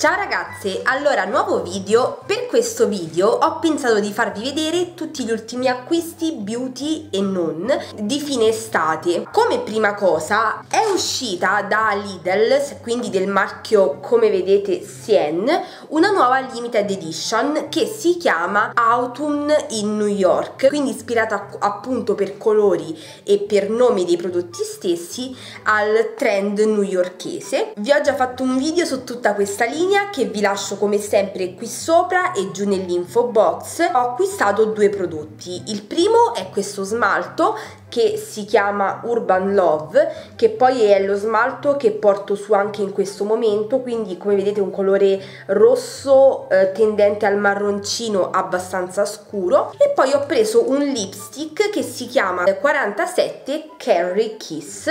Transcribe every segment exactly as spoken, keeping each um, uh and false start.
Ciao ragazze, allora nuovo video. Per questo video ho pensato di farvi vedere tutti gli ultimi acquisti beauty e non di fine estate. Come prima cosa è uscita da Lidl, quindi del marchio come vedete Sien, una nuova limited edition che si chiama Autumn in New York, quindi ispirata appunto per colori e per nome dei prodotti stessi al trend newyorkese. Vi ho già fatto un video su tutta questa linea che vi lascio come sempre qui sopra e giù nell'info box. Ho acquistato due prodotti. Il primo è questo smalto che si chiama Urban Love, che poi è lo smalto che porto su anche in questo momento, quindi come vedete un colore rosso eh, tendente al marroncino abbastanza scuro. E poi ho preso un lipstick che si chiama quarantasette Carry Kiss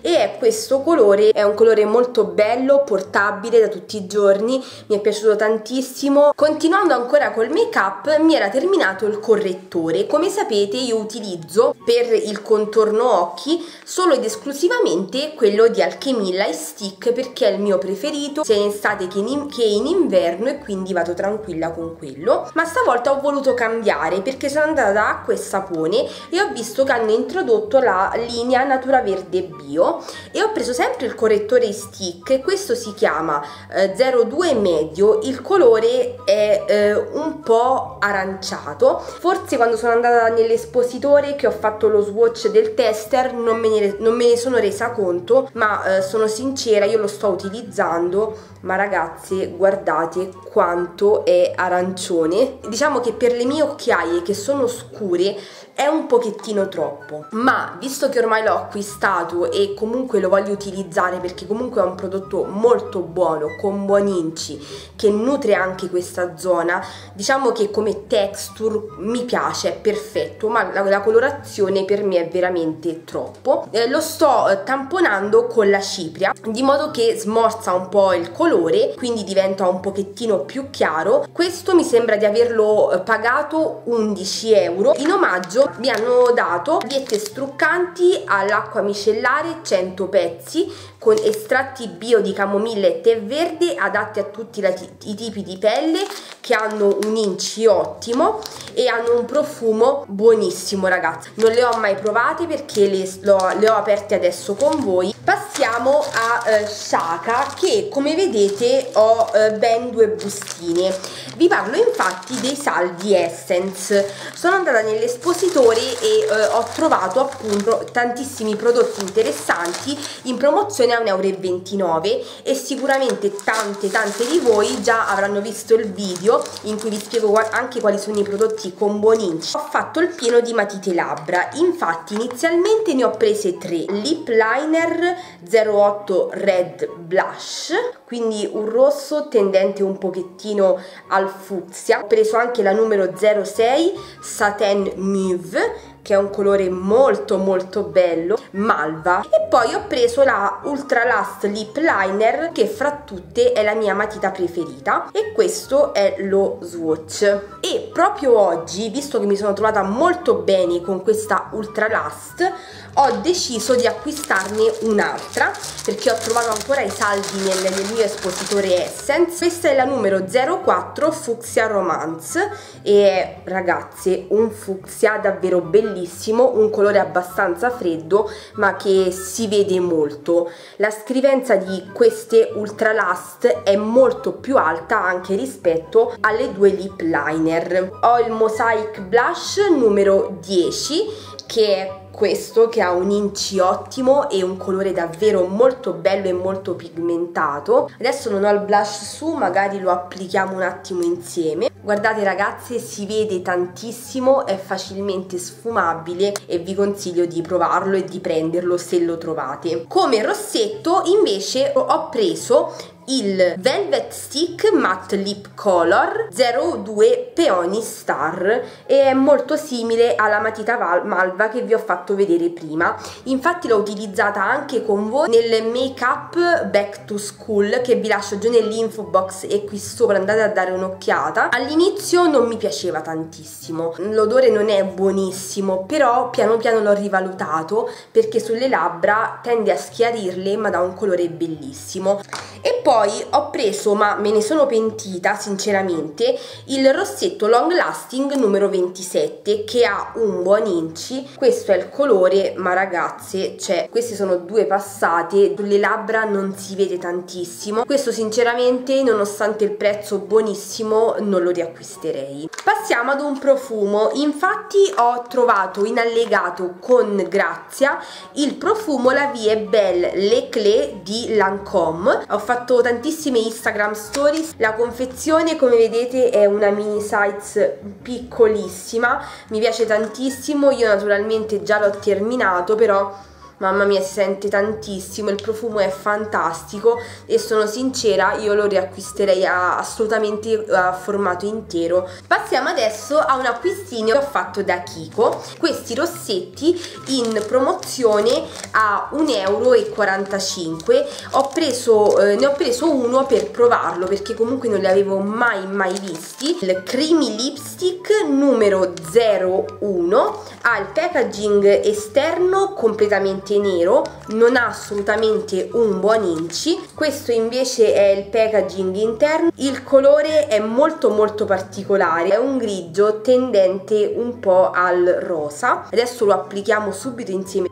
e è questo colore, è un colore molto bello, portabile da tutti i giorni, mi è piaciuto tantissimo. Continuando ancora col make up, mi era terminato il correttore. Come sapete io utilizzo per il contorno occhi solo ed esclusivamente quello di Alchemilla e Stick, perché è il mio preferito sia in estate che in, che in inverno, e quindi vado tranquilla con quello. Ma stavolta ho voluto cambiare perché sono andata da Acqua e Sapone e ho visto che hanno introdotto la linea Natura Verde Bio e ho preso sempre il correttore Stick. Questo si chiama eh, zero due medio, il colore è eh, un po' aranciato. Forse quando sono andata nell'espositore che ho fatto lo swatch del tester non me ne, non me ne sono resa conto, ma eh, sono sincera, io lo sto utilizzando, ma ragazze guardate quanto è arancione. Diciamo che per le mie occhiaie che sono scure è un pochettino troppo, ma visto che ormai l'ho acquistato e comunque lo voglio utilizzare perché comunque è un prodotto molto buono, con buoni inci, che nutre anche questa zona, diciamo che come texture mi piace, è perfetto, ma la, la colorazione per me è veramente troppo. Eh, lo sto tamponando con la cipria di modo che smorza un po' il colore, quindi diventa un pochettino più chiaro. Questo mi sembra di averlo pagato undici euro. In omaggio mi hanno dato biglietti struccanti all'acqua micellare cento pezzi con estratti bio di camomilla e tè verde adatti a tutti i tipi di pelle, che hanno un inci ottimo e hanno un profumo buonissimo. Ragazzi, non le ho mai provate perché le, lo, le ho aperte adesso con voi. Passiamo a eh, Shaka, che come vedete ho eh, ben due bustine. Vi parlo infatti dei saldi Essence. Sono andata nell'espositore e eh, ho trovato appunto tantissimi prodotti interessanti in promozione a un euro e ventinove e sicuramente tante tante di voi già avranno visto il video in cui vi spiego anche quali sono i prodotti con buon inci. Ho fatto il pieno di matite labbra, infatti inizialmente ne ho prese tre: lip liner zero otto red blush, quindi un rosso tendente un pochettino al fucsia. Ho preso anche la numero zero sei satin mauve, che è un colore molto molto bello, malva. E poi ho preso la Ultra Last Lip Liner, che fra tutte è la mia matita preferita, e questo è lo swatch. E proprio oggi, visto che mi sono trovata molto bene con questa Ultra Last, ho deciso di acquistarne un'altra perché ho trovato ancora i saldi nel, nel mio espositore Essence. Questa è la numero zero quattro Fucsia Romance e è, ragazze, un fucsia davvero bellissimo, un colore abbastanza freddo ma che si vede molto. La scrivenza di queste Ultra Last è molto più alta anche rispetto alle due lip liner. Ho il Mosaic Blush numero dieci, che è questo, che ha un inci ottimo e un colore davvero molto bello e molto pigmentato. Adesso non ho il blush su, magari lo applichiamo un attimo insieme. Guardate ragazze, si vede tantissimo, è facilmente sfumabile e vi consiglio di provarlo e di prenderlo se lo trovate. Come rossetto invece ho preso il Velvet Stick Matte Lip Color zero due Peony Star e è molto simile alla matita malva che vi ho fatto vedere prima. Infatti l'ho utilizzata anche con voi nel make up back to school, che vi lascio giù nell'info box e qui sopra, andate a dare un'occhiata. All'inizio non mi piaceva tantissimo, l'odore non è buonissimo, però piano piano l'ho rivalutato perché sulle labbra tende a schiarirle ma dà un colore bellissimo. E poi ho preso, ma me ne sono pentita sinceramente, il rossetto Long Lasting numero ventisette, che ha un buon inci. Questo è il colore, ma ragazze, cioè queste sono due passate, sulle labbra non si vede tantissimo. Questo sinceramente, nonostante il prezzo buonissimo, non lo riacquisterei. Passiamo ad un profumo. Infatti ho trovato in allegato con grazia il profumo La Vie Belle Le Clé di Lancome. Ho fatto tantissime Instagram stories. La confezione, come vedete, è una mini size piccolissima, mi piace tantissimo. Io naturalmente già l'ho terminato, però mamma mia, si sente tantissimo, il profumo è fantastico e sono sincera, io lo riacquisterei a, assolutamente a formato intero. Passiamo adesso a un acquistino che ho fatto da Kiko, questi rossetti in promozione a un euro e quarantacinque. Ho preso, eh, ne ho preso uno per provarlo perché comunque non li avevo mai mai visti. Il Creamy Lipstick numero zero uno, ha il packaging esterno completamente nero, non ha assolutamente un buon inci. Questo invece è il packaging interno. Il colore è molto molto particolare, è un grigio tendente un po' al rosa. Adesso lo applichiamo subito insieme.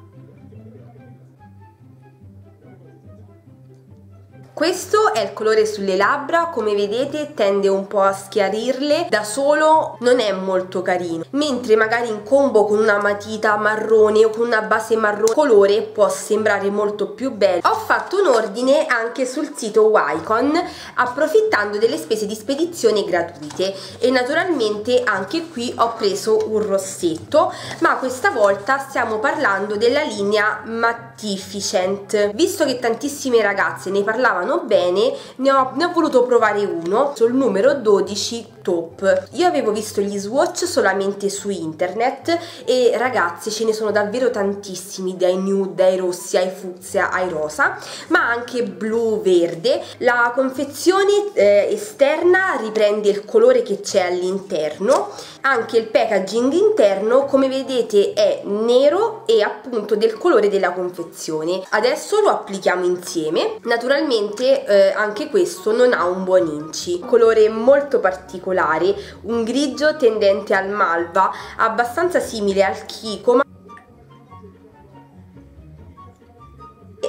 Questo è il colore sulle labbra, come vedete tende un po' a schiarirle, da solo non è molto carino, mentre magari in combo con una matita marrone o con una base marrone colore può sembrare molto più bello. Ho fatto un ordine anche sul sito Wycon, approfittando delle spese di spedizione gratuite, e naturalmente anche qui ho preso un rossetto, ma questa volta stiamo parlando della linea Mattificent. Visto che tantissime ragazze ne parlavano bene, ne ho, ne ho voluto provare uno sul numero dodici Top. Io avevo visto gli swatch solamente su internet e ragazzi, ce ne sono davvero tantissimi, dai nude, dai rossi, ai fucsia, ai rosa, ma anche blu, verde. La confezione eh, esterna riprende il colore che c'è all'interno. Anche il packaging interno, come vedete, è nero e appunto del colore della confezione. Adesso lo applichiamo insieme. Naturalmente Eh, anche questo non ha un buon inci, colore molto particolare, un grigio tendente al malva, abbastanza simile al Kiko, ma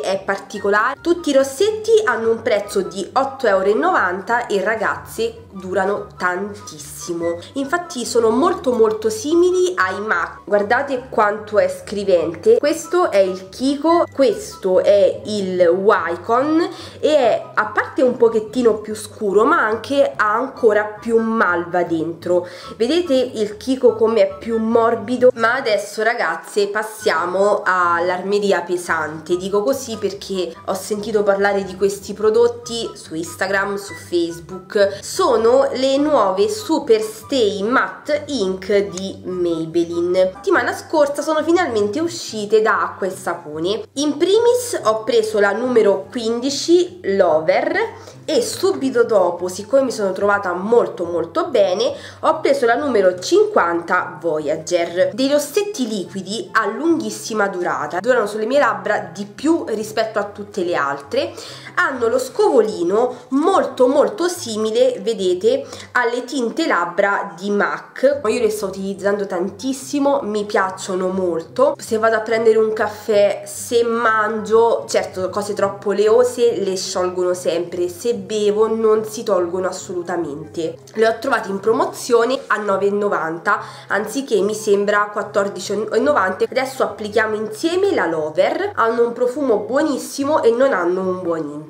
è particolare. Tutti i rossetti hanno un prezzo di otto e novanta euro e ragazzi durano tantissimo, infatti sono molto molto simili ai MAC. Guardate quanto è scrivente. Questo è il Kiko, questo è il Wycon e è, a parte un pochettino più scuro, ma anche ha ancora più malva dentro. Vedete il Kiko come è più morbido. Ma adesso ragazze passiamo all'armeria pesante, dico così perché ho sentito parlare di questi prodotti su Instagram, su Facebook. Sono le nuove Super Stay Matte Ink di Maybelline. La settimana scorsa sono finalmente uscite da Acqua e Sapone. In primis ho preso la numero quindici Lover e subito dopo, siccome mi sono trovata molto molto bene, ho preso la numero cinquanta Voyager. Dei rossetti liquidi a lunghissima durata, durano sulle mie labbra di più rispetto a tutte le altre. Hanno lo scovolino molto molto simile, vedete, alle tinte labbra di MAC. Io le sto utilizzando tantissimo, mi piacciono molto. Se vado a prendere un caffè, se mangio, certo cose troppo oleose le sciolgono sempre, se bevo non si tolgono assolutamente. Le ho trovate in promozione a nove e novanta, anziché mi sembra quattordici e novanta. Adesso applichiamo insieme la Lover. Hanno un profumo buonissimo e non hanno un buon inci.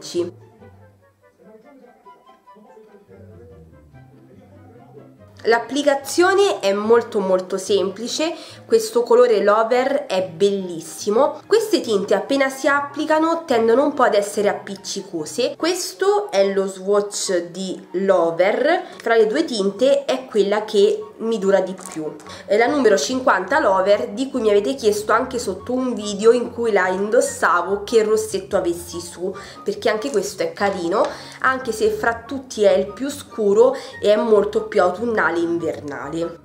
L'applicazione è molto molto semplice, questo colore Lover è bellissimo. Queste tinte appena si applicano tendono un po' ad essere appiccicose. Questo è lo swatch di Lover, tra le due tinte è quella che mi dura di più, è la numero cinquanta Lover, di cui mi avete chiesto anche sotto un video in cui la indossavo che rossetto avessi su, perché anche questo è carino, anche se fra tutti è il più scuro e è molto più autunnale invernale.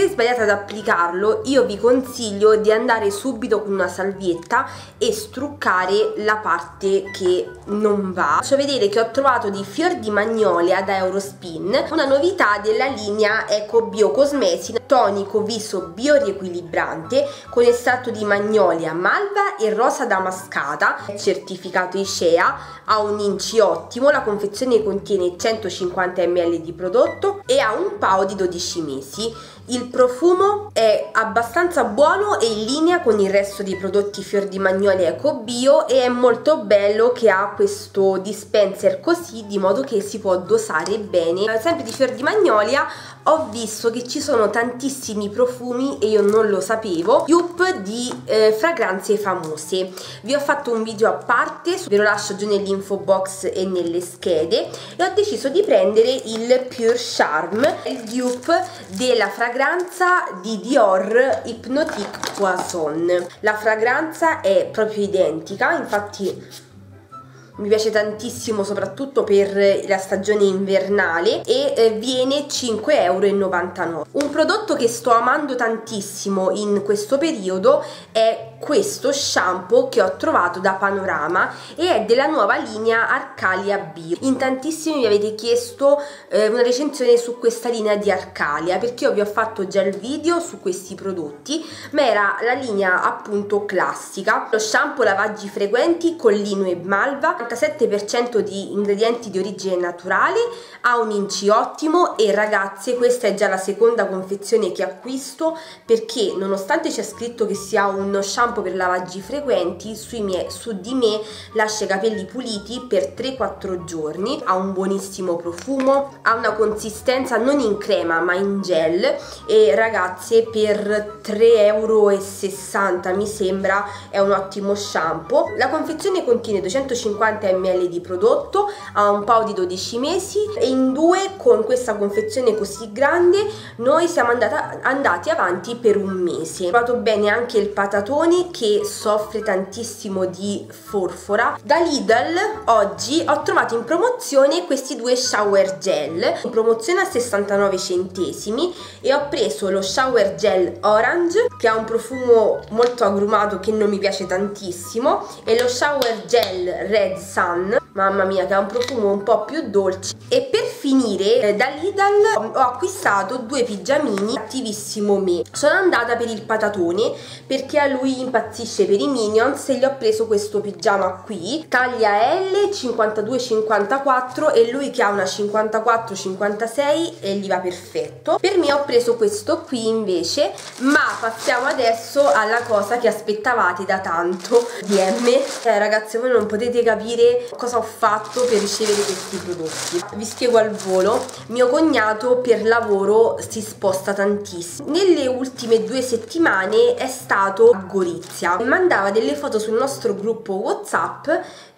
se sbagliate ad applicarlo, io vi consiglio di andare subito con una salvietta e struccare la parte che non va. Faccio vedere che ho trovato di Fior di Magnolia da Eurospin una novità della linea Eco Bio Cosmesi, tonico viso bioriequilibrante con estratto di magnolia, malva e rosa damascata, certificato I C E A, ha un inci ottimo, la confezione contiene centocinquanta millilitri di prodotto e ha un P A O di dodici mesi. Il profumo è abbastanza buono e in linea con il resto dei prodotti Fior di Magnolia Eco Bio, e è molto bello che ha questo dispenser così, di modo che si può dosare bene. Sempre di Fior di Magnolia ho visto che ci sono tantissimi profumi e io non lo sapevo, dupe di eh, fragranze famose. Vi ho fatto un video a parte, ve lo lascio giù nell'info box e nelle schede, e ho deciso di prendere il Pure Charm, il dupe della fragranza di Dior Hypnotique Poison. La fragranza è proprio identica, infatti mi piace tantissimo soprattutto per la stagione invernale, e viene cinque virgola novantanove euro. Un prodotto che sto amando tantissimo in questo periodo è questo shampoo che ho trovato da Panorama, e è della nuova linea Arcalia Bio. In tantissimi mi avete chiesto eh, una recensione su questa linea di Arcalia, perché io vi ho fatto già il video su questi prodotti, ma era la linea appunto classica. Lo shampoo lavaggi frequenti con lino e malva, ottantasette per cento di ingredienti di origine naturale, ha un inci ottimo. E ragazze, questa è già la seconda confezione che acquisto, perché nonostante c'è scritto che sia uno shampoo per lavaggi frequenti, sui miei, su di me lascia i capelli puliti per tre quattro giorni. Ha un buonissimo profumo, ha una consistenza non in crema ma in gel, e ragazze per tre virgola sessanta euro mi sembra è un ottimo shampoo. La confezione contiene duecentocinquanta millilitri di prodotto, ha un P A O di dodici mesi, e in due con questa confezione così grande noi siamo andata, andati avanti per un mese. Ho provato bene anche il patatone, che soffre tantissimo di forfora. Da Lidl oggi ho trovato in promozione questi due shower gel, in promozione a sessantanove centesimi, e ho preso lo shower gel orange, che ha un profumo molto agrumato che non mi piace tantissimo, e lo shower gel red sun, mamma mia che ha un profumo un po' più dolce. E per finire eh, da Lidl ho acquistato due pigiamini, attivissimo me. Sono andata per il patatone perché a lui impazzisce per i Minions, e gli ho preso questo pigiama qui, taglia L cinquantadue cinquantaquattro, e lui che ha una cinquantaquattro cinquantasei e gli va perfetto. Per me ho preso questo qui invece. Ma passiamo adesso alla cosa che aspettavate da tanto, D M. Eh, ragazzi, voi non potete capire cosa ho fatto per ricevere questi prodotti. Vi spiego al volo. Mio cognato per lavoro si sposta tantissimo. Nelle ultime due settimane è stato a Gorizia e mandava delle foto sul nostro gruppo WhatsApp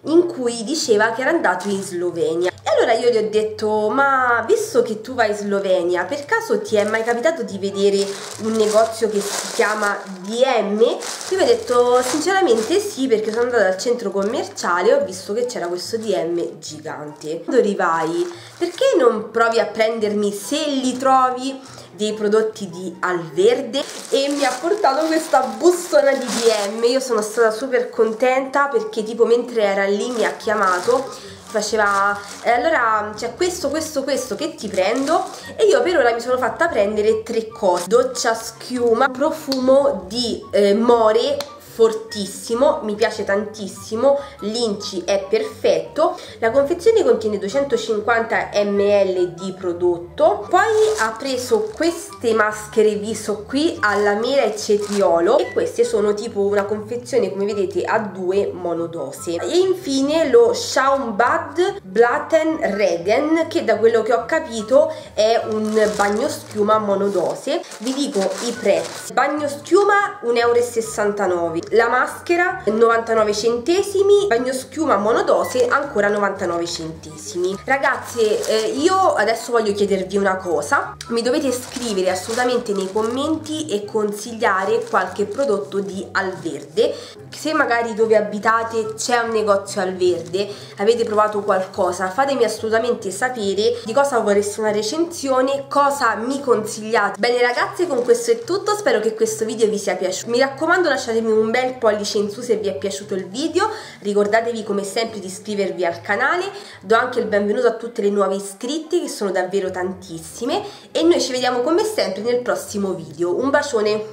in cui diceva che era andato in Slovenia. E allora io gli ho detto: ma visto che tu vai in Slovenia, per caso ti è mai capitato di vedere un negozio che si chiama D M? Io mi ho detto sinceramente sì, perché sono andata al centro commerciale e ho visto che c'era questo D M gigante. Quando arrivai, perché non provi a prendermi, se li trovi, dei prodotti di Alverde? E mi ha portato questa bustona di D M. Io sono stata super contenta perché tipo mentre era lì mi ha chiamato, faceva eh, allora c'è cioè, questo questo questo che ti prendo. E io per ora mi sono fatta prendere tre cose: doccia schiuma, profumo di eh, more fortissimo, mi piace tantissimo, l'inci è perfetto, la confezione contiene duecentocinquanta millilitri di prodotto. Poi ha preso queste maschere viso qui alla mela e cetriolo, e queste sono tipo una confezione come vedete a due monodose. E infine lo Schaumbad Blatten Reden, che da quello che ho capito è un bagno schiuma monodose. Vi dico i prezzi: bagno schiuma un euro e sessantanove, La maschera novantanove centesimi, bagno schiuma monodose ancora novantanove centesimi. Ragazze, eh, io adesso voglio chiedervi una cosa. Mi dovete scrivere assolutamente nei commenti e consigliare qualche prodotto di Alverde. Se magari dove abitate c'è un negozio Alverde, avete provato qualcosa, fatemi assolutamente sapere di cosa vorreste una recensione, cosa mi consigliate. Bene ragazze, con questo è tutto, spero che questo video vi sia piaciuto. Mi raccomando, lasciatemi un bel pollice in su se vi è piaciuto il video, ricordatevi come sempre di iscrivervi al canale. Do anche il benvenuto a tutte le nuove iscritte, che sono davvero tantissime, e noi ci vediamo come sempre nel prossimo video. Un bacione,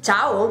ciao!